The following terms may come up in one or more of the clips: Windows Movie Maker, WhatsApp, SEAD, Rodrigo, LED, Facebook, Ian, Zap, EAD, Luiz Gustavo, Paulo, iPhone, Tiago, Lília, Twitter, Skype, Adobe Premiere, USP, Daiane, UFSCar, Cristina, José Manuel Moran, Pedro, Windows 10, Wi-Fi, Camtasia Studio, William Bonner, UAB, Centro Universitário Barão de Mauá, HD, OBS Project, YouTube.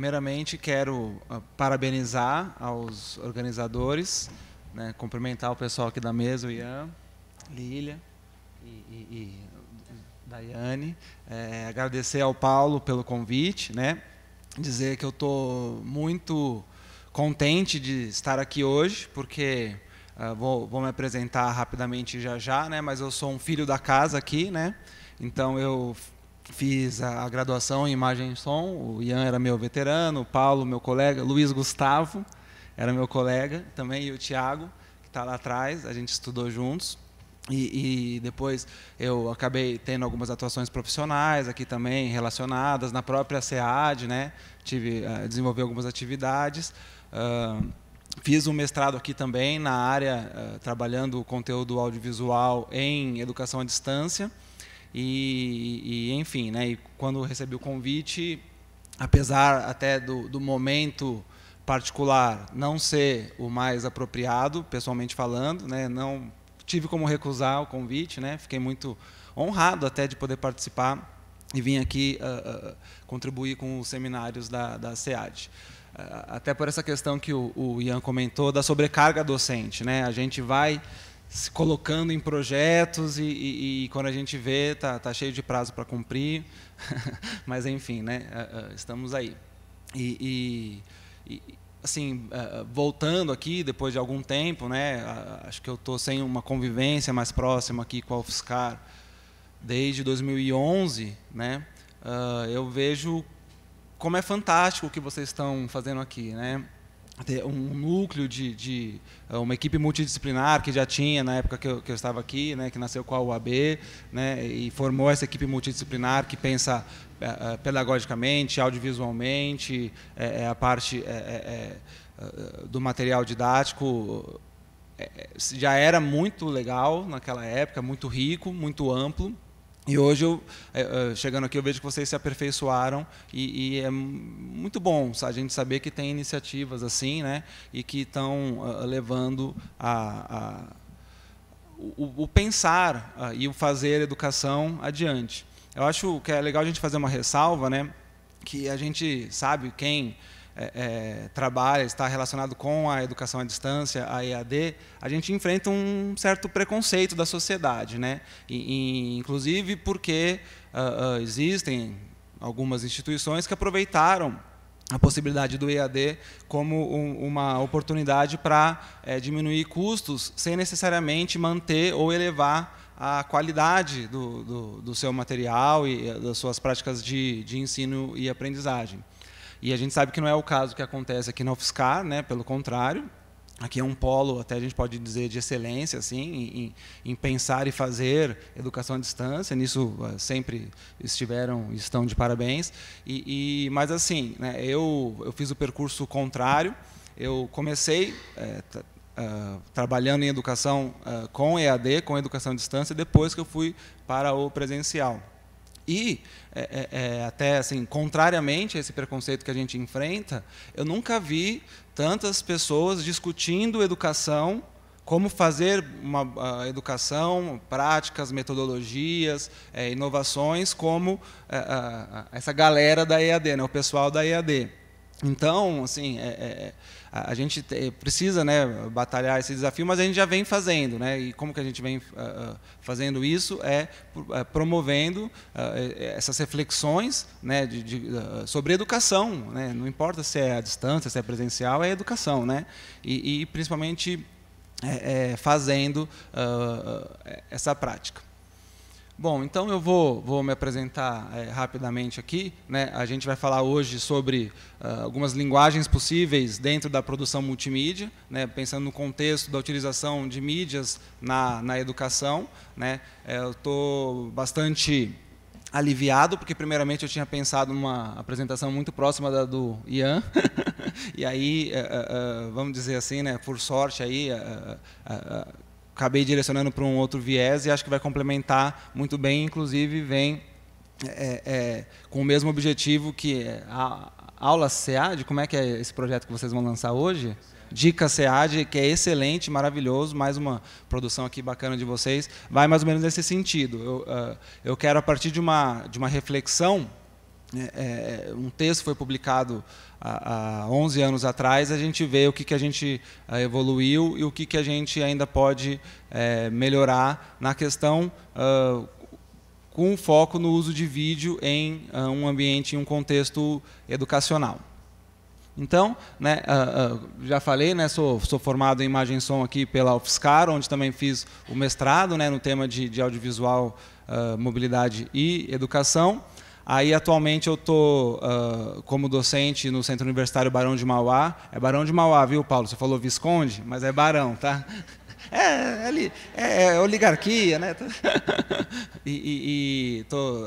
Primeiramente, quero parabenizar aos organizadores, né, cumprimentar o pessoal aqui da mesa, o Ian, Lília e Daiane, agradecer ao Paulo pelo convite, né, dizer que eu estou muito contente de estar aqui hoje, porque vou me apresentar rapidamente já, né, mas eu sou um filho da casa aqui, né, então eu fiz a graduação em imagem e som, o Ian era meu veterano, o Paulo, meu colega, Luiz Gustavo era meu colega também, e o Tiago, que está lá atrás, a gente estudou juntos. E depois eu acabei tendo algumas atuações profissionais aqui também, relacionadas na própria SEAD, né? Desenvolvi algumas atividades. Fiz um mestrado aqui também na área, trabalhando o conteúdo audiovisual em educação à distância. E enfim, né? E quando recebi o convite, apesar até do momento particular não ser o mais apropriado, pessoalmente falando, né? Não tive como recusar o convite, né? Fiquei muito honrado até de poder participar e vim aqui contribuir com os seminários da SEAD. Até por essa questão que o Ian comentou da sobrecarga docente, né? A gente vai se colocando em projetos e quando a gente vê, tá cheio de prazo para cumprir, mas enfim, né? Estamos aí. Assim, voltando aqui, depois de algum tempo, né, acho que eu estou sem uma convivência mais próxima aqui com a UFSCar desde 2011, né, eu vejo como é fantástico o que vocês estão fazendo aqui, né, ter um núcleo de uma equipe multidisciplinar que já tinha na época que eu estava aqui, né, que nasceu com a UAB, né, e formou essa equipe multidisciplinar que pensa pedagogicamente, audiovisualmente, a parte do material didático já era muito legal naquela época, muito rico, muito amplo. E hoje, chegando aqui, eu vejo que vocês se aperfeiçoaram e é muito bom a gente saber que tem iniciativas assim, né, e que estão levando o pensar e o fazer educação adiante. Eu acho que é legal a gente fazer uma ressalva, né, que a gente sabe quem trabalha, está relacionado com a educação à distância, a EAD, a gente enfrenta um certo preconceito da sociedade, né? Inclusive porque existem algumas instituições que aproveitaram a possibilidade do EAD como uma oportunidade para diminuir custos sem necessariamente manter ou elevar a qualidade do seu material e das suas práticas de ensino e aprendizagem. E a gente sabe que não é o caso que acontece aqui na UFSCar, né? Pelo contrário, aqui é um polo, até a gente pode dizer, de excelência assim, em pensar e fazer educação à distância. Nisso sempre estão de parabéns. Mas assim, né, eu fiz o percurso contrário. Eu comecei trabalhando em educação com EAD, com educação à distância, depois que eu fui para o presencial. E, até assim, contrariamente a esse preconceito que a gente enfrenta, eu nunca vi tantas pessoas discutindo educação, como fazer uma educação, práticas, metodologias, inovações, como essa galera da EAD, né, o pessoal da EAD. Então, assim, a gente precisa, né, batalhar esse desafio, mas a gente já vem fazendo, né? E como que a gente vem fazendo isso é promovendo essas reflexões, né, sobre educação, né? Não importa se é à distância, se é presencial, é educação, né? E principalmente fazendo essa prática. Bom, então eu vou me apresentar rapidamente aqui, né? A gente vai falar hoje sobre algumas linguagens possíveis dentro da produção multimídia, né? Pensando no contexto da utilização de mídias na educação, né? Eu estou bastante aliviado, porque primeiramente eu tinha pensado numa apresentação muito próxima da do Ian, e aí, vamos dizer assim, né? Por sorte, aí, acabei direcionando para um outro viés e acho que vai complementar muito bem, inclusive vem com o mesmo objetivo que a aula SEAD. Como é que é esse projeto que vocês vão lançar hoje? Dica SEAD, que é excelente, maravilhoso, mais uma produção aqui bacana de vocês, vai mais ou menos nesse sentido. Eu quero, a partir de uma reflexão um texto foi publicado há 11 anos atrás, a gente vê o que, que a gente evoluiu e o que, que a gente ainda pode melhorar na questão com foco no uso de vídeo em um ambiente, em um contexto educacional. Então, né, já falei, né, sou formado em imagem e som aqui pela UFSCar, onde também fiz o mestrado, né, no tema de audiovisual, mobilidade e educação. Aí, atualmente, eu estou como docente no Centro Universitário Barão de Mauá. É Barão de Mauá, viu, Paulo? Você falou Visconde, mas é Barão, tá? É oligarquia, né? E tô,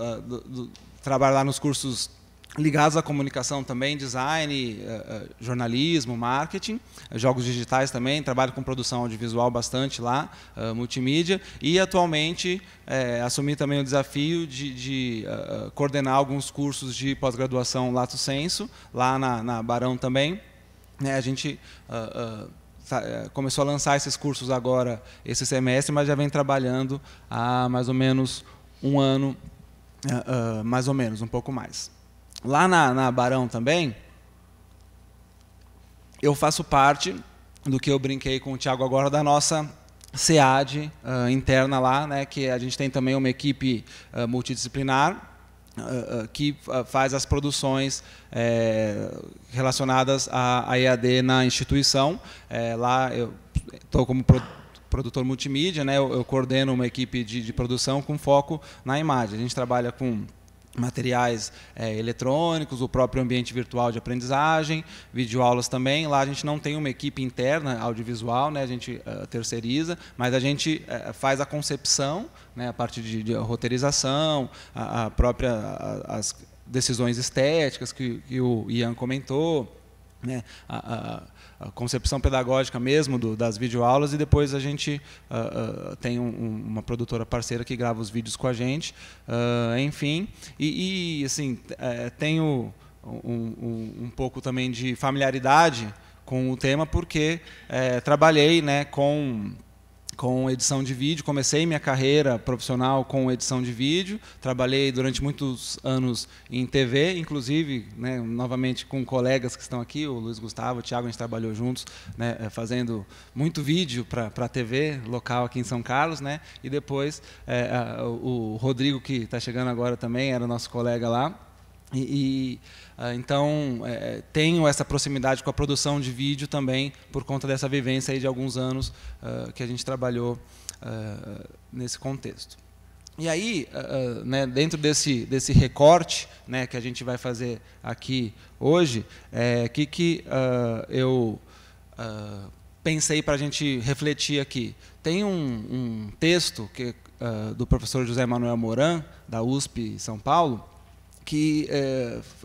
trabalho lá nos cursos ligados à comunicação também, design, jornalismo, marketing, jogos digitais também, trabalho com produção audiovisual bastante lá, multimídia, e atualmente assumi também o desafio de coordenar alguns cursos de pós-graduação lato sensu, lá na Barão também. A gente começou a lançar esses cursos agora, esse semestre, mas já vem trabalhando há mais ou menos um ano, mais ou menos, um pouco mais. Lá na Barão também, eu faço parte do que eu brinquei com o Tiago agora, da nossa SEAD interna lá, né, que a gente tem também uma equipe multidisciplinar que faz as produções relacionadas à EAD na instituição. Lá eu estou como produtor multimídia, né, eu coordeno uma equipe de produção com foco na imagem. A gente trabalha com materiais eletrônicos, o próprio ambiente virtual de aprendizagem, videoaulas também. Lá a gente não tem uma equipe interna audiovisual, né? A gente terceiriza, mas a gente faz a concepção, né? A parte de roteirização, a própria, as decisões estéticas que o Ian comentou, né? A concepção pedagógica mesmo das videoaulas, e depois a gente tem uma produtora parceira que grava os vídeos com a gente, enfim, e assim, tenho um pouco também de familiaridade com o tema, porque trabalhei, né, com edição de vídeo, comecei minha carreira profissional com edição de vídeo, trabalhei durante muitos anos em TV, inclusive, né, novamente com colegas que estão aqui, o Luiz Gustavo, o Tiago, a gente trabalhou juntos, né, fazendo muito vídeo para a TV local aqui em São Carlos, né, e depois o Rodrigo, que está chegando agora também, era nosso colega lá, então, tenho essa proximidade com a produção de vídeo também, por conta dessa vivência aí de alguns anos que a gente trabalhou nesse contexto. E aí, né, dentro desse recorte, né, que a gente vai fazer aqui hoje, eu pensei para a gente refletir aqui. Tem um texto que, do professor José Manuel Moran, da USP São Paulo, que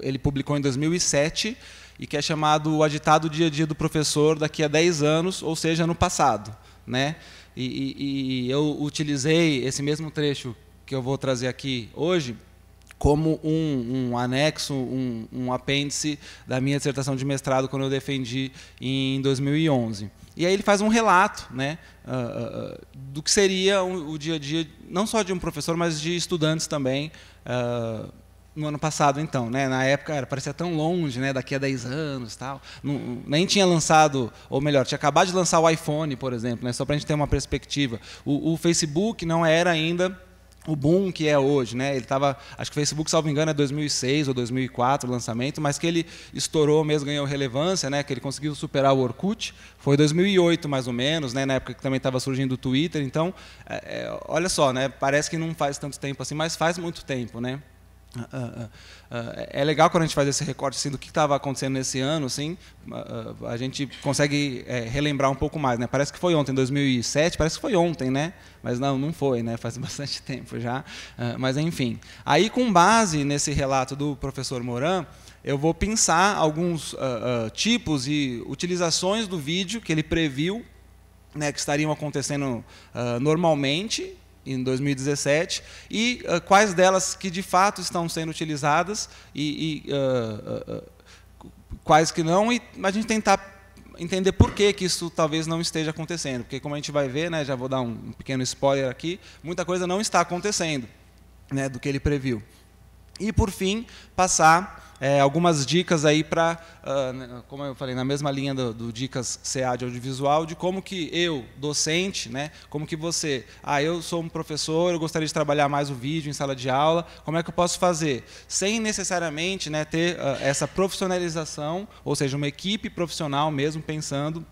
ele publicou em 2007 e que é chamado O Agitado Dia a Dia do Professor daqui a 10 anos, ou seja, no passado, né? E eu utilizei esse mesmo trecho que eu vou trazer aqui hoje como um anexo, um apêndice da minha dissertação de mestrado, quando eu defendi em 2011. E aí ele faz um relato, né, do que seria o dia a dia, não só de um professor, mas de estudantes também, no ano passado, então, né? Na época parecia tão longe, né? Daqui a 10 anos, tal. Não, nem tinha lançado, ou melhor, tinha acabado de lançar o iPhone, por exemplo, né? Só para a gente ter uma perspectiva. O Facebook não era ainda o boom que é hoje, né? Ele estava, acho que o Facebook, salvo engano, é 2006 ou 2004 o lançamento, mas que ele estourou mesmo, ganhou relevância, né? Que ele conseguiu superar o Orkut, foi 2008 mais ou menos, né? Na época que também estava surgindo o Twitter. Então, olha só, né? Parece que não faz tanto tempo assim, mas faz muito tempo, né? É legal quando a gente faz esse recorte assim, do que estava acontecendo nesse ano, assim, a gente consegue relembrar um pouco mais, né? Parece que foi ontem, 2007, parece que foi ontem, né? Mas não foi, né? Faz bastante tempo já, mas enfim. Aí, com base nesse relato do professor Moran, eu vou pensar alguns tipos e utilizações do vídeo que ele previu, né, que estariam acontecendo normalmente em 2017, e quais delas que de fato estão sendo utilizadas e quais que não, e a gente tentar entender por que isso talvez não esteja acontecendo, porque, como a gente vai ver, né, já vou dar um pequeno spoiler aqui, muita coisa não está acontecendo, né, do que ele previu. E, por fim, passar algumas dicas aí para, como eu falei, na mesma linha do Dicas SEAD Audiovisual, de como que eu, docente, né, como que você, eu sou um professor, eu gostaria de trabalhar mais o vídeo em sala de aula, como é que eu posso fazer? Sem necessariamente, né, ter essa profissionalização, ou seja, uma equipe profissional mesmo pensando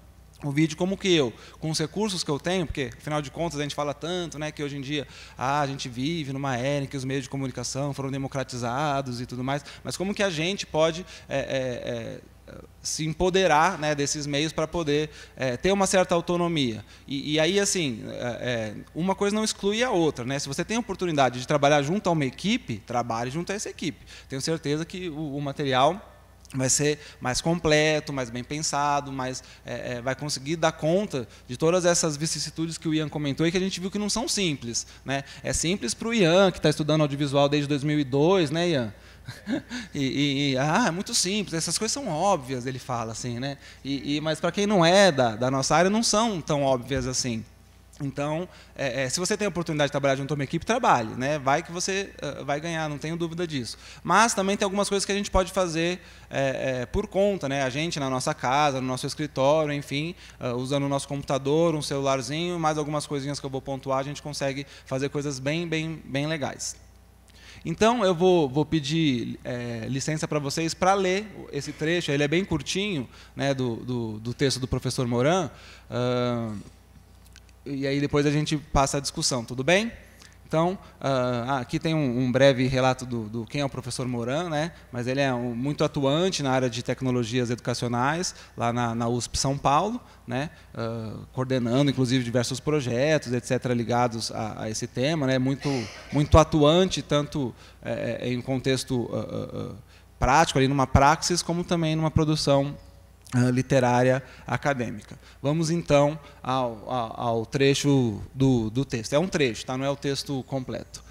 o vídeo, como que eu, com os recursos que eu tenho, porque, afinal de contas, a gente fala tanto, né, que hoje em dia a gente vive numa era em que os meios de comunicação foram democratizados e tudo mais, mas como que a gente pode se empoderar, né, desses meios para poder ter uma certa autonomia. E aí, assim, uma coisa não exclui a outra, né? Se você tem a oportunidade de trabalhar junto a uma equipe, trabalhe junto a essa equipe. Tenho certeza que o material vai ser mais completo, mais bem pensado, mais, vai conseguir dar conta de todas essas vicissitudes que o Ian comentou e que a gente viu que não são simples, né? É simples para o Ian, que está estudando audiovisual desde 2002, né, Ian? É muito simples, essas coisas são óbvias, ele fala assim, né? Mas para quem não é da nossa área, não são tão óbvias assim. Então, se você tem a oportunidade de trabalhar junto a uma equipe, trabalhe, né? Vai que você vai ganhar, não tenho dúvida disso. Mas também tem algumas coisas que a gente pode fazer por conta, né? A gente na nossa casa, no nosso escritório, enfim, usando o nosso computador, um celularzinho, mais algumas coisinhas que eu vou pontuar, a gente consegue fazer coisas bem, bem, bem legais. Então, eu vou pedir licença para vocês para ler esse trecho, ele é bem curtinho, né, do texto do professor Moran. E aí depois a gente passa a discussão, tudo bem? Então, aqui tem um breve relato do quem é o professor Moran, né? Mas ele é muito atuante na área de tecnologias educacionais, lá na USP São Paulo, né? Coordenando, inclusive, diversos projetos, etc., ligados a esse tema, né? Muito, muito atuante, tanto em contexto prático, ali numa praxis, como também numa produção literária acadêmica. Vamos, então, ao trecho do texto. É um trecho, tá? Não é o texto completo.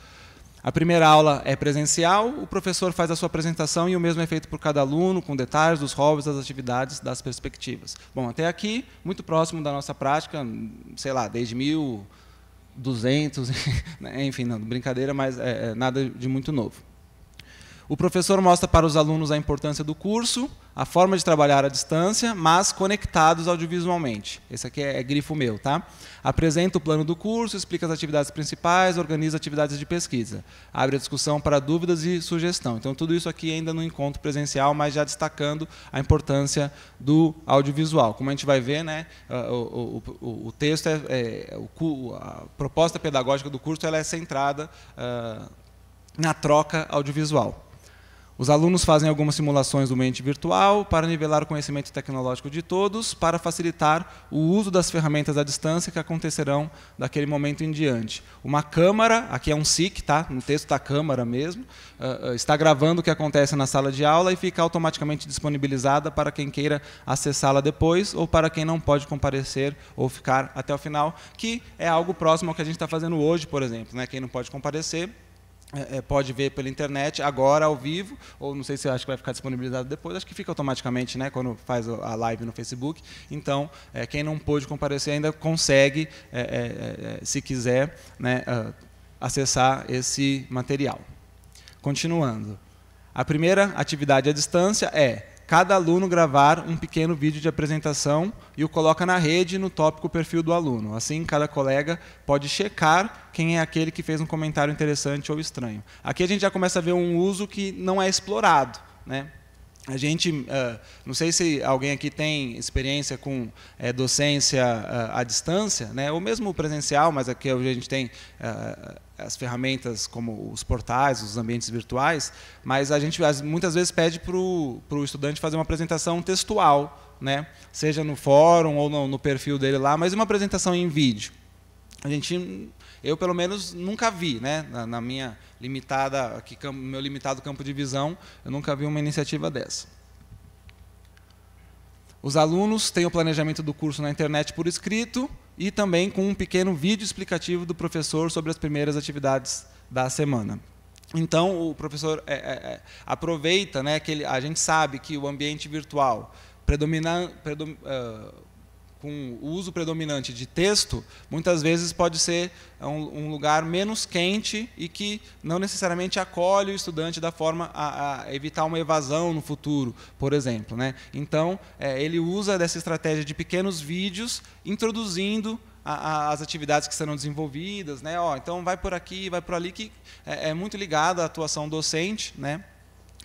A primeira aula é presencial, o professor faz a sua apresentação e o mesmo é feito por cada aluno, com detalhes dos hobbies, das atividades, das perspectivas. Bom, até aqui, muito próximo da nossa prática, sei lá, desde 1200, enfim, não, brincadeira, mas nada de muito novo. O professor mostra para os alunos a importância do curso, a forma de trabalhar à distância, mas conectados audiovisualmente. Esse aqui é grifo meu, tá? Apresenta o plano do curso, explica as atividades principais, organiza atividades de pesquisa. Abre a discussão para dúvidas e sugestão. Então, tudo isso aqui ainda no encontro presencial, mas já destacando a importância do audiovisual. Como a gente vai ver, né, o texto, a proposta pedagógica do curso, ela é centrada na troca audiovisual. Os alunos fazem algumas simulações do ambiente virtual para nivelar o conhecimento tecnológico de todos, para facilitar o uso das ferramentas à distância que acontecerão daquele momento em diante. Uma câmara, aqui é um SIC, tá? No texto está câmara mesmo, está gravando o que acontece na sala de aula e fica automaticamente disponibilizada para quem queira acessá-la depois ou para quem não pode comparecer ou ficar até o final, que é algo próximo ao que a gente está fazendo hoje, por exemplo, né? Quem não pode comparecer pode ver pela internet, agora, ao vivo, ou não sei se acho que vai ficar disponibilizado depois, acho que fica automaticamente, né, quando faz a live no Facebook. Então, quem não pôde comparecer ainda consegue, se quiser, né, acessar esse material. Continuando. A primeira atividade à distância é cada aluno gravar um pequeno vídeo de apresentação e o coloca na rede no tópico perfil do aluno. Assim, cada colega pode checar quem é aquele que fez um comentário interessante ou estranho. Aqui a gente já começa a ver um uso que não é explorado, né? A gente, não sei se alguém aqui tem experiência com docência à distância, né? Ou mesmo presencial, mas aqui hoje a gente tem as ferramentas como os portais, os ambientes virtuais, mas a gente muitas vezes pede para o estudante fazer uma apresentação textual, né? Seja no fórum ou no perfil dele lá, mas uma apresentação em vídeo. A gente... Eu, pelo menos, nunca vi, né, na minha limitada, meu limitado campo de visão, eu nunca vi uma iniciativa dessa. Os alunos têm o planejamento do curso na internet por escrito e também com um pequeno vídeo explicativo do professor sobre as primeiras atividades da semana. Então, o professor aproveita, né, que a gente sabe que o ambiente virtual predomina com o uso predominante de texto, muitas vezes pode ser um lugar menos quente e que não necessariamente acolhe o estudante da forma a evitar uma evasão no futuro, por exemplo, né? Então, ele usa dessa estratégia de pequenos vídeos, introduzindo as atividades que serão desenvolvidas, né? Ó, então, vai por aqui, vai por ali, que é muito ligado à atuação docente, né?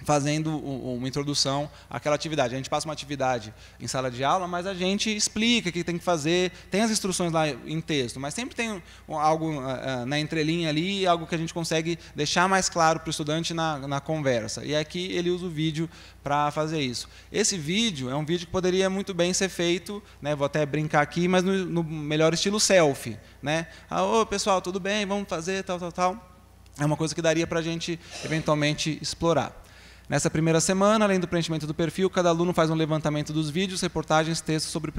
Fazendo uma introdução àquela atividade. A gente passa uma atividade em sala de aula, mas a gente explica o que tem que fazer, tem as instruções lá em texto, mas sempre tem algo na entrelinha ali, algo que a gente consegue deixar mais claro para o estudante na conversa. E aqui ele usa o vídeo para fazer isso. Esse vídeo é um vídeo que poderia muito bem ser feito, né, vou até brincar aqui, mas no melhor estilo selfie, né? Ah, ô, pessoal, tudo bem? Vamos fazer tal, tal, tal. É uma coisa que daria para a gente eventualmente explorar. Nessa primeira semana, além do preenchimento do perfil, cada aluno faz um levantamento dos vídeos, reportagens, textos sobre o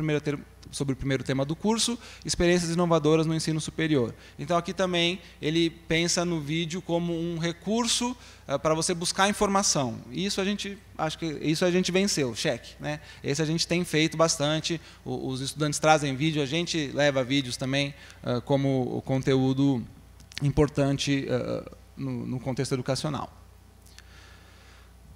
primeiro tema do curso, experiências inovadoras no ensino superior. Então, aqui também, ele pensa no vídeo como um recurso para você buscar informação. Isso a gente venceu, cheque, né? Esse a gente tem feito bastante, os estudantes trazem vídeo, a gente leva vídeos também como conteúdo importante no contexto educacional.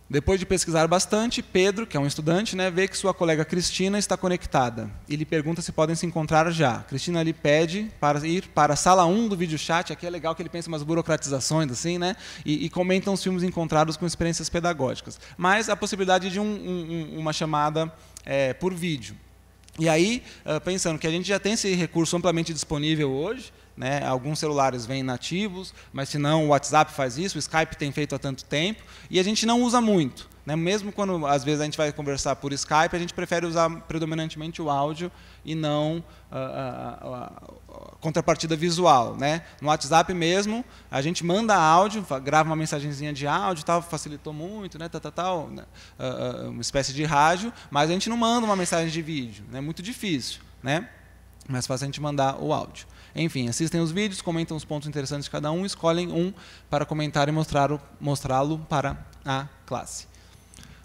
Depois de pesquisar bastante, Pedro, que é um estudante, né, vê que sua colega Cristina está conectada. E lhe pergunta se podem se encontrar já. Cristina lhe pede para ir para a sala 1 do videochat. Aqui é legal que ele pensa umas burocratizações, assim, né? E comenta os filmes encontrados com experiências pedagógicas. Mas a possibilidade de uma chamada por vídeo. E aí, pensando que a gente já tem esse recurso amplamente disponível hoje, né, alguns celulares vêm nativos, mas se não, o WhatsApp faz isso, o Skype tem feito há tanto tempo, e a gente não usa muito, né? Mesmo quando, às vezes, a gente vai conversar por Skype, a gente prefere usar predominantemente o áudio e não a contrapartida visual, né? No WhatsApp mesmo, a gente manda áudio, grava uma mensagenzinha de áudio, tal, facilitou muito, né? Uma espécie de rádio, mas a gente não manda uma mensagem de vídeo, né? Muito difícil, né? Mais fácil a gente mandar o áudio. Enfim, assistem os vídeos, comentam os pontos interessantes de cada um, escolhem um para comentar e mostrá-lo para a classe.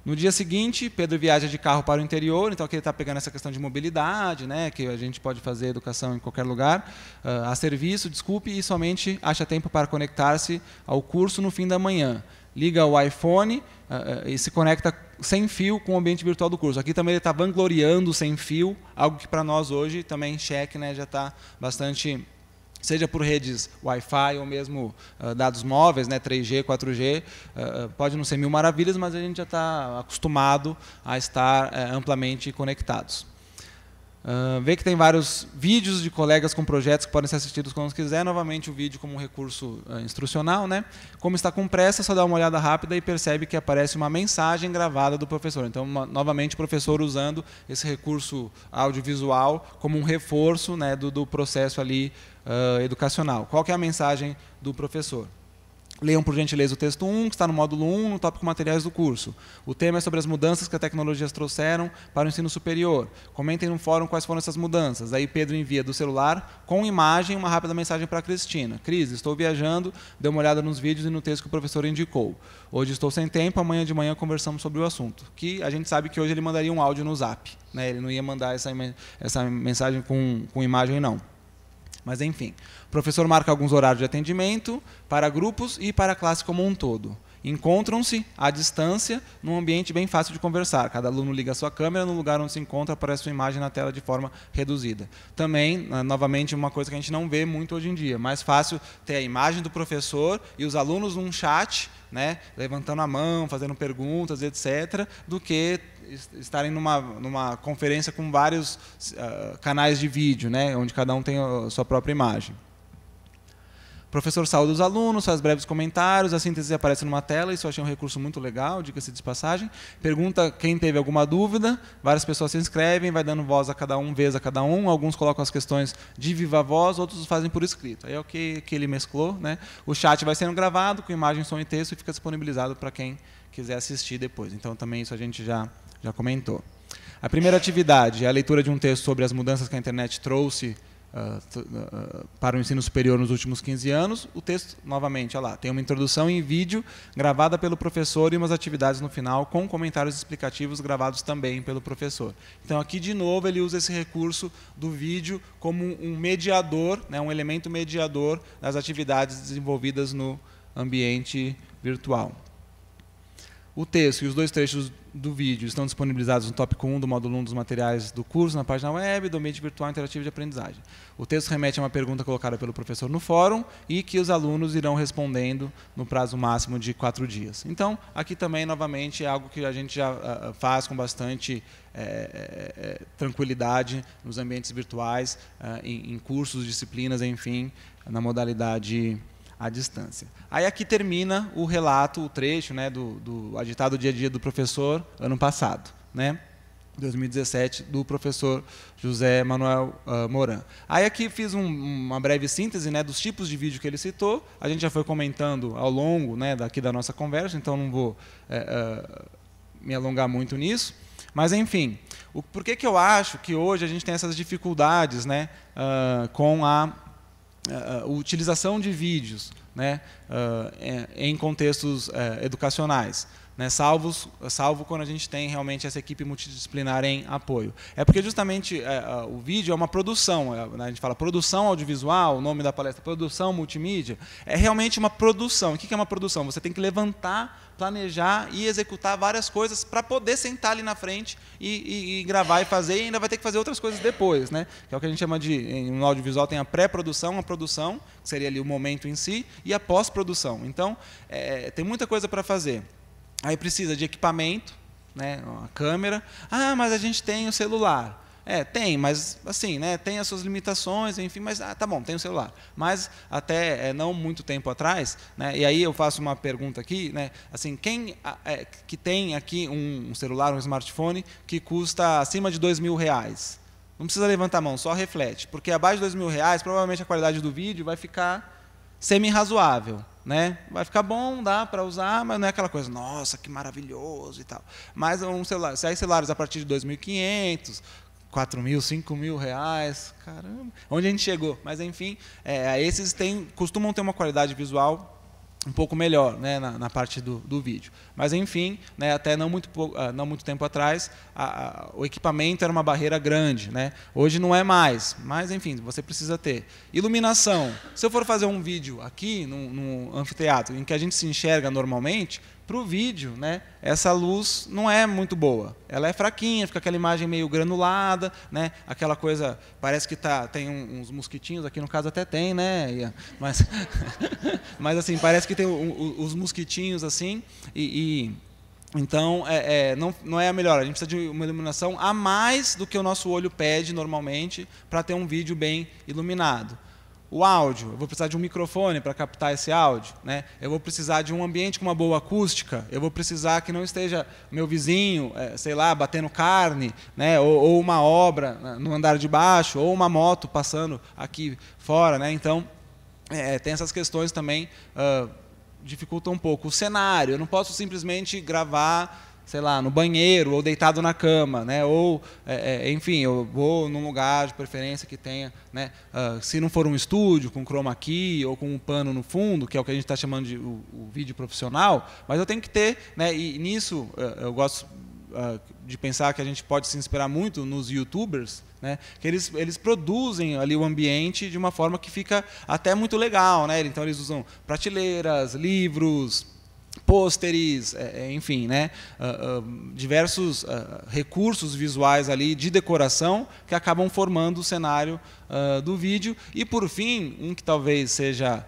No dia seguinte, Pedro viaja de carro para o interior, então aqui ele está pegando essa questão de mobilidade, né, que a gente pode fazer educação em qualquer lugar, a serviço, desculpe, e somente acha tempo para conectar-se ao curso no fim da manhã. Liga o iPhone e se conecta sem fio com o ambiente virtual do curso. Aqui também ele está vangloriando sem fio, algo que para nós hoje também, cheque, né, já está bastante, seja por redes Wi-Fi ou mesmo dados móveis, né, 3G, 4G, pode não ser mil maravilhas, mas a gente já está acostumado a estar amplamente conectados. Vê que tem vários vídeos de colegas com projetos que podem ser assistidos quando quiser. Novamente o vídeo como um recurso instrucional, né? Como está com pressa, só dá uma olhada rápida e percebe que aparece uma mensagem gravada do professor. Então, novamente o professor usando esse recurso audiovisual como um reforço, né, do processo ali educacional. Qual que é a mensagem do professor? Leiam, por gentileza, o texto 1, que está no módulo 1, no tópico materiais do curso. O tema é sobre as mudanças que as tecnologias trouxeram para o ensino superior. Comentem no fórum quais foram essas mudanças. Aí Pedro envia do celular, com imagem, uma rápida mensagem para a Cristina. Cris, estou viajando, dê uma olhada nos vídeos e no texto que o professor indicou. Hoje estou sem tempo, amanhã de manhã conversamos sobre o assunto. Que a gente sabe que hoje ele mandaria um áudio no Zap, né? Ele não ia mandar essa mensagem com imagem, não. Mas, enfim, o professor marca alguns horários de atendimento para grupos e para a classe como um todo. Encontram-se à distância, num ambiente bem fácil de conversar. Cada aluno liga a sua câmera, no lugar onde se encontra aparece sua imagem na tela de forma reduzida. Também, novamente, uma coisa que a gente não vê muito hoje em dia. Mais fácil ter a imagem do professor e os alunos num chat, né, levantando a mão, fazendo perguntas, etc., do que estarem numa conferência com vários canais de vídeo, né, onde cada um tem a sua própria imagem. O professor saúda os alunos, faz breves comentários, a síntese aparece numa tela, isso eu achei um recurso muito legal, diga-se de passagem. Pergunta quem teve alguma dúvida, várias pessoas se inscrevem, vai dando voz a cada um, alguns colocam as questões de viva voz, outros fazem por escrito. Aí é o que ele mesclou, né? O chat vai sendo gravado com imagem, som e texto e fica disponibilizado para quem quiser assistir depois. Então também isso a gente já comentou. A primeira atividade é a leitura de um texto sobre as mudanças que a internet trouxe para o ensino superior nos últimos 15 anos, o texto, novamente, olha lá, tem uma introdução em vídeo gravada pelo professor e umas atividades no final com comentários explicativos gravados também pelo professor. Então, aqui, de novo, ele usa esse recurso do vídeo como um mediador, né, um elemento mediador das atividades desenvolvidas no ambiente virtual. O texto e os dois trechos do vídeo estão disponibilizados no tópico 1 do módulo 1 dos materiais do curso, na página web do Ambiente Virtual Interativo de Aprendizagem. O texto remete a uma pergunta colocada pelo professor no fórum e que os alunos irão respondendo no prazo máximo de 4 dias. Então, aqui também, novamente, é algo que a gente já faz com bastante tranquilidade nos ambientes virtuais, em cursos, disciplinas, enfim, na modalidade à distância. Aí aqui termina o relato, o trecho, né, do aditado dia a dia do professor ano passado, né, 2017, do professor José Manuel Moran. Aí aqui fiz uma breve síntese, né, dos tipos de vídeo que ele citou. A gente já foi comentando ao longo, né, daqui da nossa conversa, então não vou me alongar muito nisso. Mas, enfim, por que eu acho que hoje a gente tem essas dificuldades, né, com a utilização de vídeos, né, em contextos educacionais, né, salvo quando a gente tem realmente essa equipe multidisciplinar em apoio. É porque justamente o vídeo é uma produção, a gente fala produção audiovisual, o nome da palestra, produção multimídia, é realmente uma produção. O que é uma produção? Você tem que levantar, planejar e executar várias coisas para poder sentar ali na frente e gravar e fazer, e ainda vai ter que fazer outras coisas depois, né? Que é o que a gente chama de, no audiovisual, tem a pré-produção, a produção, que seria ali o momento em si, e a pós-produção. Então, tem muita coisa para fazer. Aí precisa de equipamento, né, uma câmera. Ah, mas a gente tem o celular. Tem, mas assim, né, tem as suas limitações, enfim, mas tá bom, tem o celular. Mas até não muito tempo atrás, né, e aí eu faço uma pergunta aqui, né, assim, quem que tem aqui um celular, um smartphone, que custa acima de R$2.000? Não precisa levantar a mão, só reflete, porque abaixo de R$2.000, provavelmente a qualidade do vídeo vai ficar semi-razoável, né? Vai ficar bom, dá para usar, mas não é aquela coisa, nossa, que maravilhoso e tal. Mas se há celulares a partir de R$2.500, R$4.000, R$5.000, caramba, onde a gente chegou? Mas, enfim, esses costumam ter uma qualidade visual um pouco melhor, né, na parte do vídeo. Mas, enfim, né, até não muito tempo atrás, o equipamento era uma barreira grande, né? Hoje não é mais, mas, enfim, você precisa ter. Iluminação. Se eu for fazer um vídeo aqui, num anfiteatro, em que a gente se enxerga normalmente, para o vídeo, né, essa luz não é muito boa. Ela é fraquinha, fica aquela imagem meio granulada, né, aquela coisa, parece que tem uns mosquitinhos, aqui no caso até tem, né, Ian? Mas, mas assim, parece que tem os mosquitinhos assim, então não é a melhor. A gente precisa de uma iluminação a mais do que o nosso olho pede normalmente para ter um vídeo bem iluminado. O áudio, eu vou precisar de um microfone para captar esse áudio, né? Eu vou precisar de um ambiente com uma boa acústica, eu vou precisar que não esteja meu vizinho, sei lá, batendo carne, né? Ou uma obra no andar de baixo, ou uma moto passando aqui fora, né? Então, tem essas questões também, dificultam um pouco. O cenário, eu não posso simplesmente gravar, sei lá, no banheiro, ou deitado na cama, né? Ou, enfim, eu vou num lugar de preferência que tenha, né? Se não for um estúdio, com chroma key, ou com um pano no fundo, que é o que a gente está chamando de o vídeo profissional, mas eu tenho que ter, né? E nisso eu gosto de pensar que a gente pode se inspirar muito nos youtubers, né? Que eles produzem ali o ambiente de uma forma que fica até muito legal, né? Então eles usam prateleiras, livros, pôsteres, enfim, né, diversos recursos visuais ali de decoração que acabam formando o cenário do vídeo. E, por fim, um que talvez seja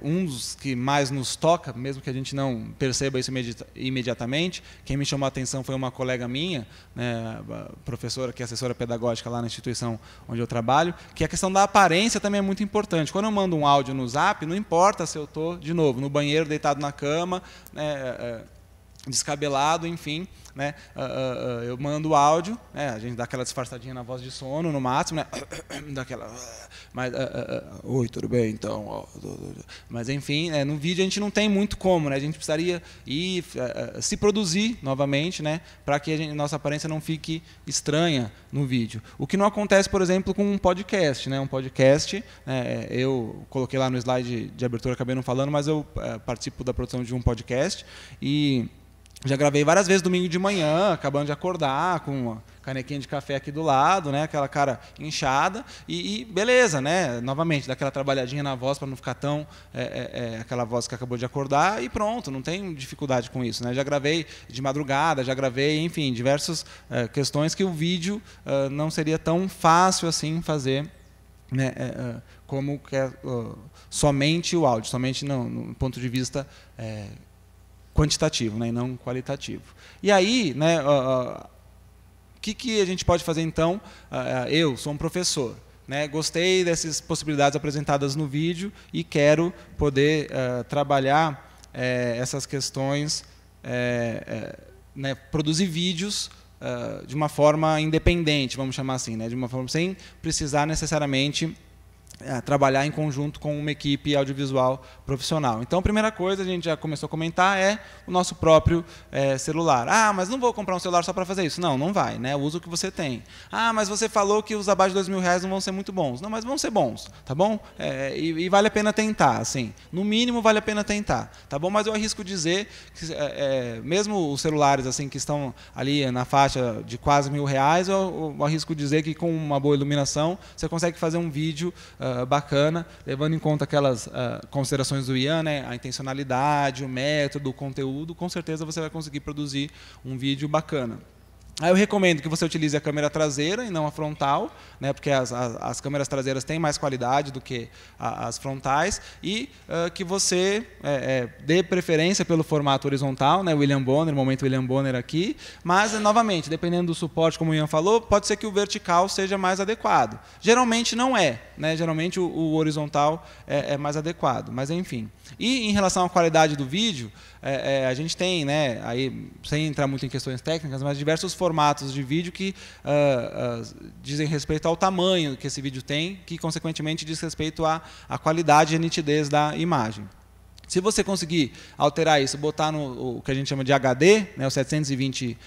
um dos que mais nos toca, mesmo que a gente não perceba isso imediatamente. Quem me chamou a atenção foi uma colega minha, né, professora, que é assessora pedagógica lá na instituição onde eu trabalho, que a questão da aparência também é muito importante. Quando eu mando um áudio no Zap, não importa se eu estou, de novo, no banheiro, deitado na cama, descabelado, enfim, né? Eu mando áudio, né? A gente dá aquela disfarçadinha na voz de sono, no máximo, né? Daquela, mas, oi, tudo bem, então, mas enfim, né? No vídeo a gente não tem muito como, né? A gente precisaria ir, se produzir novamente, né? Para que a gente, nossa aparência não fique estranha no vídeo. O que não acontece, por exemplo, com um podcast, né? Um podcast, né? Eu coloquei lá no slide de abertura, acabei não falando, mas eu participo da produção de um podcast e já gravei várias vezes domingo de manhã, acabando de acordar, com uma canequinha de café aqui do lado, né? Aquela cara inchada. E beleza, né? Novamente, dá aquela trabalhadinha na voz para não ficar tão aquela voz que acabou de acordar e pronto, não tem dificuldade com isso, né? Já gravei de madrugada, já gravei, enfim, diversas questões que o vídeo não seria tão fácil assim fazer, né? Como que é, somente o áudio, somente no ponto de vista quantitativo, né, e não qualitativo. E aí, né, que a gente pode fazer então? Eu sou um professor, né, gostei dessas possibilidades apresentadas no vídeo e quero poder trabalhar essas questões, né, produzir vídeos de uma forma independente, vamos chamar assim, né, de uma forma sem precisar necessariamente trabalhar em conjunto com uma equipe audiovisual profissional. Então, a primeira coisa, a gente já começou a comentar, é o nosso próprio celular. Ah, mas não vou comprar um celular só para fazer isso. Não, não vai, né? Usa o que você tem. Ah, mas você falou que os abaixo de R$2.000 não vão ser muito bons. Não, mas vão ser bons, tá bom? E vale a pena tentar, assim. No mínimo, vale a pena tentar, tá bom? Mas eu arrisco dizer que mesmo os celulares assim que estão ali na faixa de quase R$1.000, eu arrisco dizer que com uma boa iluminação você consegue fazer um vídeo bacana, levando em conta aquelas considerações do Ian, né? A intencionalidade, o método, o conteúdo, com certeza você vai conseguir produzir um vídeo bacana. Aí eu recomendo que você utilize a câmera traseira e não a frontal, né? Porque as câmeras traseiras têm mais qualidade do que as frontais, e que você dê preferência pelo formato horizontal, né? William Bonner, momento William Bonner aqui, mas, novamente, dependendo do suporte, como o Ian falou, pode ser que o vertical seja mais adequado. Geralmente não é, né? Geralmente o horizontal é mais adequado, mas enfim. E em relação à qualidade do vídeo, a gente tem, né, aí, sem entrar muito em questões técnicas, mas diversos formatos de vídeo que dizem respeito ao tamanho que esse vídeo tem, que consequentemente diz respeito à qualidade e nitidez da imagem. Se você conseguir alterar isso, botar no o que a gente chama de HD, né, os 720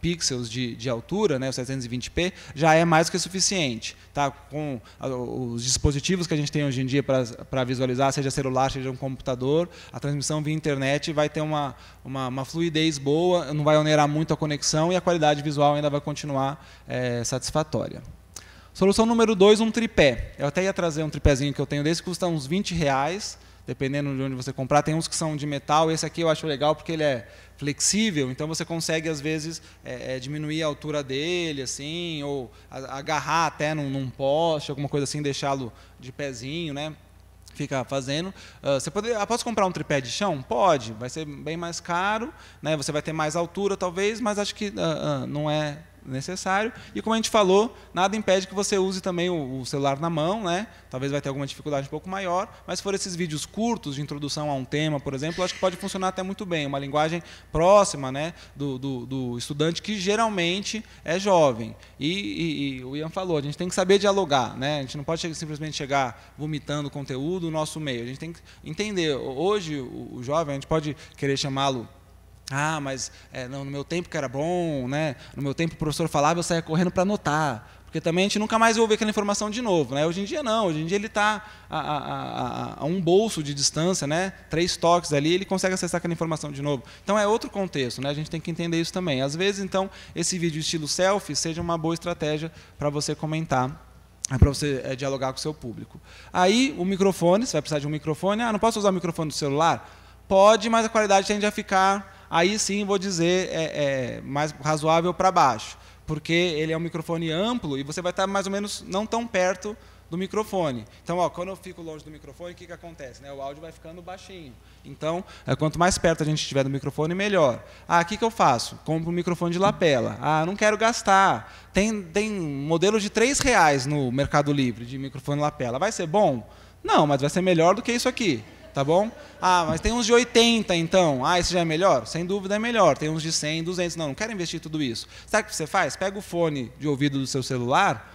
pixels de altura, né, os 720p, já é mais que suficiente. Tá? Com os dispositivos que a gente tem hoje em dia para visualizar, seja celular, seja um computador, a transmissão via internet vai ter uma fluidez boa, não vai onerar muito a conexão e a qualidade visual ainda vai continuar satisfatória. Solução número 2, um tripé. Eu até ia trazer um tripézinho que eu tenho desse, que custa uns R$20. Dependendo de onde você comprar, tem uns que são de metal. Esse aqui eu acho legal porque ele é flexível, então você consegue, às vezes, diminuir a altura dele, assim, ou agarrar até num poste, alguma coisa assim, deixá-lo de pezinho, né? Fica fazendo. Você pode, posso comprar um tripé de chão? Pode, vai ser bem mais caro, né? Você vai ter mais altura, talvez, mas acho que não é necessário. E como a gente falou, nada impede que você use também o celular na mão, né? Talvez vai ter alguma dificuldade um pouco maior, mas se for esses vídeos curtos de introdução a um tema, por exemplo, acho que pode funcionar até muito bem, uma linguagem próxima, né, do estudante, que geralmente é jovem. E o Ian falou, a gente tem que saber dialogar, né? A gente não pode simplesmente chegar vomitando conteúdo no nosso meio, a gente tem que entender. Hoje, o jovem, a gente pode querer chamá-lo, ah, mas não, no meu tempo que era bom, né? No meu tempo o professor falava, eu saía correndo para anotar. Porque também a gente nunca mais ouve aquela informação de novo, né? Hoje em dia não, hoje em dia ele está a um bolso de distância, né? 3 toques ali, ele consegue acessar aquela informação de novo. Então é outro contexto, né? A gente tem que entender isso também. Às vezes, então, esse vídeo estilo selfie seja uma boa estratégia para você comentar, para você dialogar com o seu público. Aí o microfone, você vai precisar de um microfone. Ah, não posso usar o microfone do celular? Pode, mas a qualidade tende a ficar, aí sim, vou dizer, mais razoável para baixo, porque ele é um microfone amplo e você vai estar mais ou menos não tão perto do microfone. Então, ó, quando eu fico longe do microfone, o que acontece? Né? O áudio vai ficando baixinho. Então, quanto mais perto a gente estiver do microfone, melhor. Ah, o que eu faço? Compro um microfone de lapela. Ah, não quero gastar. Tem modelo de R$3 no Mercado Livre de microfone lapela. Vai ser bom? Não, mas vai ser melhor do que isso aqui. tá bom? Ah, mas tem uns de 80, então. Ah, esse já é melhor? Sem dúvida é melhor. Tem uns de 100, 200. Não, não quero investir tudo isso. Sabe o que você faz? Pega o fone de ouvido do seu celular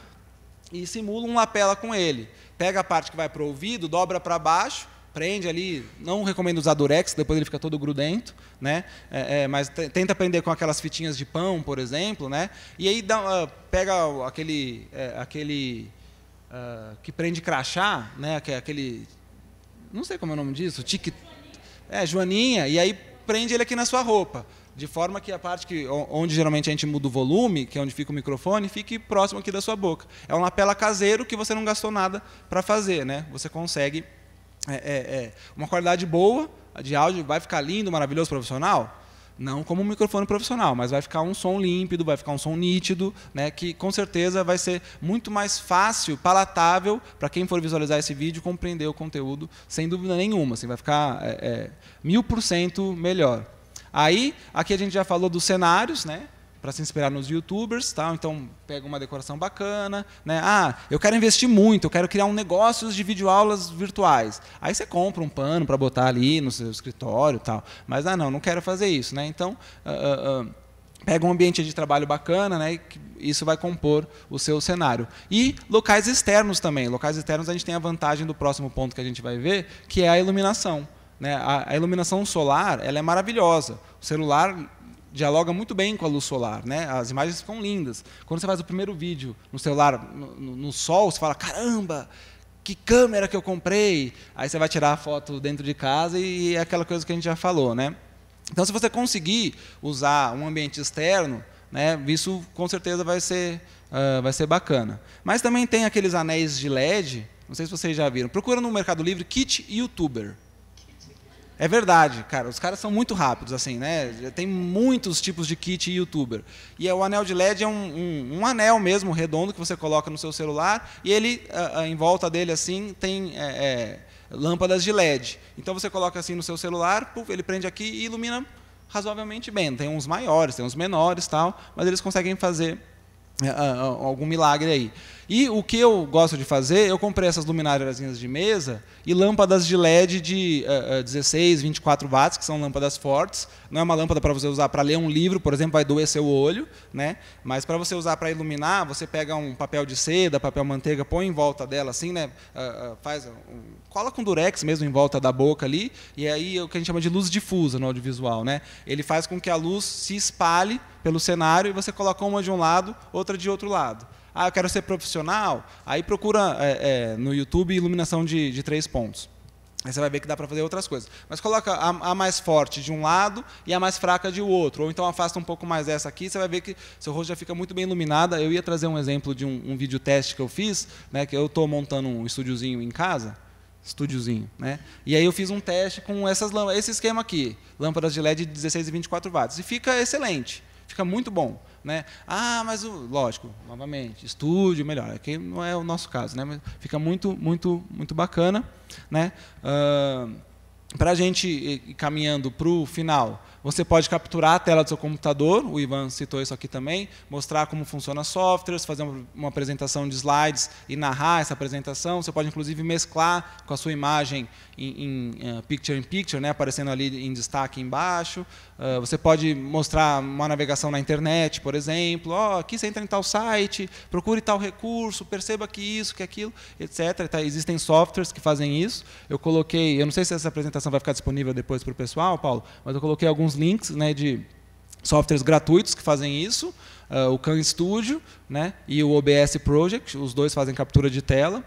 e simula um lapela com ele. Pega a parte que vai para o ouvido, dobra para baixo, prende ali, não recomendo usar durex, depois ele fica todo grudento, né? Mas tenta prender com aquelas fitinhas de pão, por exemplo, né? E aí dá, pega aquele, que prende crachá, né? Aquele, não sei como é o nome disso, joaninha, e aí prende ele aqui na sua roupa, de forma que a parte que, onde geralmente a gente muda o volume, que é onde fica o microfone, fique próximo aqui da sua boca. É um lapela caseiro que você não gastou nada para fazer, né? Você consegue uma qualidade boa de áudio, vai ficar lindo, maravilhoso, profissional? Não como um microfone profissional, mas vai ficar um som límpido, vai ficar um som nítido, né, que com certeza vai ser muito mais fácil, palatável, para quem for visualizar esse vídeo, compreender o conteúdo, sem dúvida nenhuma. Assim, vai ficar 1000% melhor. Aí, aqui a gente já falou dos cenários, né? Para se inspirar nos youtubers, tá? Então pega uma decoração bacana, né? Ah, eu quero investir muito, eu quero criar um negócio de videoaulas virtuais. Aí você compra um pano para botar ali no seu escritório, tal. Mas não quero fazer isso, né? Então pega um ambiente de trabalho bacana, né? Isso vai compor o seu cenário. E locais externos também. Locais externos a gente tem a vantagem do próximo ponto que a gente vai ver, que é a iluminação, né? A iluminação solar, ela é maravilhosa. O celular dialoga muito bem com a luz solar, né? As imagens ficam lindas. Quando você faz o primeiro vídeo no celular, no sol, você fala, caramba, que câmera que eu comprei. Aí você vai tirar a foto dentro de casa e é aquela coisa que a gente já falou, né? Então, se você conseguir usar um ambiente externo, né, isso com certeza vai ser bacana. Mas também tem aqueles anéis de LED, não sei se vocês já viram. Procura no Mercado Livre, kit youtuber. É verdade, cara. Os caras são muito rápidos, assim, né? Tem muitos tipos de kit youtuber. E o anel de LED é um anel mesmo, redondo, que você coloca no seu celular e ele, em volta dele, assim, tem lâmpadas de LED. Então você coloca assim no seu celular, puff, ele prende aqui e ilumina razoavelmente bem. Tem uns maiores, tem uns menores, tal, mas eles conseguem fazer algum milagre aí. E o que eu gosto de fazer, eu comprei essas luminárias de mesa e lâmpadas de LED de 16, 24 watts, que são lâmpadas fortes. Não é uma lâmpada para você usar para ler um livro, por exemplo, vai doer seu olho, né? Mas para você usar para iluminar, você pega um papel de seda, papel manteiga, põe em volta dela assim, né? Cola com durex mesmo em volta da boca ali, e aí é o que a gente chama de luz difusa no audiovisual, né? Ele faz com que a luz se espalhe pelo cenário e você coloca uma de um lado, outra de outro lado. Ah, eu quero ser profissional, aí procura no YouTube iluminação de 3 pontos. Aí você vai ver que dá para fazer outras coisas. Mas coloca a mais forte de um lado e a mais fraca de outro. Ou então afasta um pouco mais essa aqui, você vai ver que seu rosto já fica muito bem iluminado. Eu ia trazer um exemplo de um vídeo teste que eu fiz, né, que eu estou montando um estúdiozinho em casa. Estúdiozinho, né? E aí eu fiz um teste com esse esquema aqui. Lâmpadas de LED de 16 e 24 watts. E fica excelente. Fica muito bom, né? Ah, mas lógico, novamente, estúdio melhor. Aqui não é o nosso caso, né? Mas fica muito, muito, muito bacana, né? Para a gente ir caminhando para o final, você pode capturar a tela do seu computador, o Ivan citou isso aqui também, mostrar como funciona softwares, fazer uma apresentação de slides e narrar essa apresentação. Você pode, inclusive, mesclar com a sua imagem em picture-in-picture, né, aparecendo ali em destaque embaixo. Você pode mostrar uma navegação na internet, por exemplo. Oh, aqui você entra em tal site, procure tal recurso, perceba que isso, que aquilo, etc. Existem softwares que fazem isso. Eu coloquei, eu não sei se essa apresentação vai ficar disponível depois para o pessoal, Paulo, mas eu coloquei alguns links, né, de softwares gratuitos que fazem isso, o Camtasia Studio, né, e o OBS Project, os dois fazem captura de tela,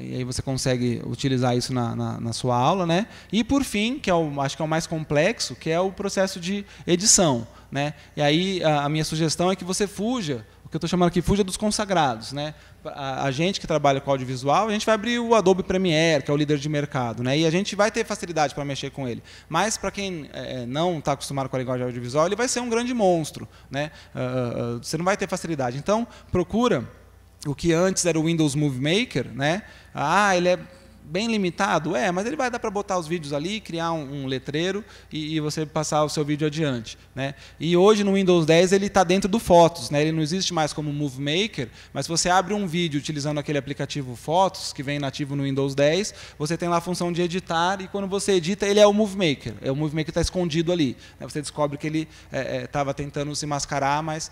e aí você consegue utilizar isso na sua aula, né? E por fim, que acho que é o mais complexo, que é o processo de edição, né? E aí a minha sugestão é que você fuja, o que eu estou chamando aqui, fuja dos consagrados, né? A gente que trabalha com audiovisual, a gente vai abrir o Adobe Premiere, que é o líder de mercado, né? E a gente vai ter facilidade para mexer com ele. Mas, para quem não está acostumado com a linguagem audiovisual, ele vai ser um grande monstro, né? Você não vai ter facilidade. Então, procura o que antes era o Windows Movie Maker, né? Ah, ele é bem limitado? É, mas ele vai dar para botar os vídeos ali, criar um letreiro e você passar o seu vídeo adiante, né? E hoje no Windows 10 ele está dentro do Fotos, né? Ele não existe mais como Movie Maker, mas se você abre um vídeo utilizando aquele aplicativo Fotos, que vem nativo no Windows 10, você tem lá a função de editar e quando você edita ele é o Movie Maker. É o Movie Maker que está escondido ali, né? Você descobre que ele estava tentando se mascarar, mas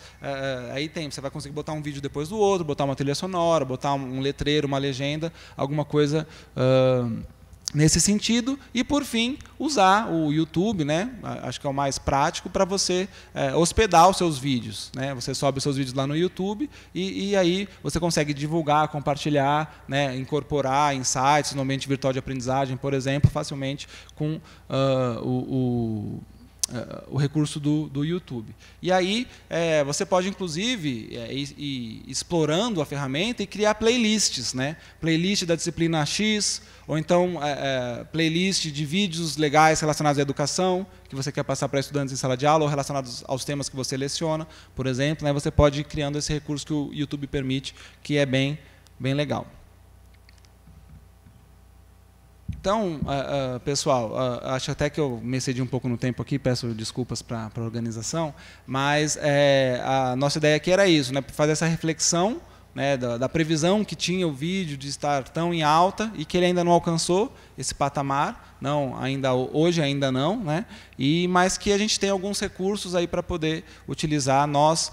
aí você vai conseguir botar um vídeo depois do outro, botar uma trilha sonora, botar um letreiro, uma legenda, alguma coisa nesse sentido. E, por fim, usar o YouTube, né? Acho que é o mais prático, para você hospedar os seus vídeos, né? Você sobe os seus vídeos lá no YouTube e aí você consegue divulgar, compartilhar, né? Incorporar insights no ambiente virtual de aprendizagem, por exemplo, facilmente com o recurso do YouTube. E aí você pode, inclusive, ir explorando a ferramenta e criar playlists, né? Playlist da disciplina X, ou então playlist de vídeos legais relacionados à educação, que você quer passar para estudantes em sala de aula, ou relacionados aos temas que você leciona, por exemplo, né? Você pode ir criando esse recurso que o YouTube permite, que é bem legal. Então, pessoal, acho até que eu me excedi um pouco no tempo aqui, peço desculpas para a organização, mas a nossa ideia aqui era isso, né, fazer essa reflexão, né, da previsão que tinha o vídeo de estar tão em alta e que ele ainda não alcançou esse patamar, hoje ainda não, né, mas que a gente tem alguns recursos aí para poder utilizar, nós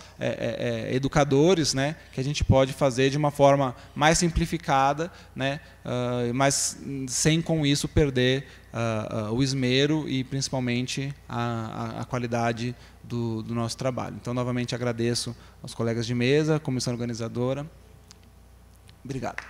educadores, né, que a gente pode fazer de uma forma mais simplificada, né, mas sem com isso perder o esmero e principalmente a qualidade do nosso trabalho. Então, novamente, agradeço aos colegas de mesa, comissão organizadora. Obrigado.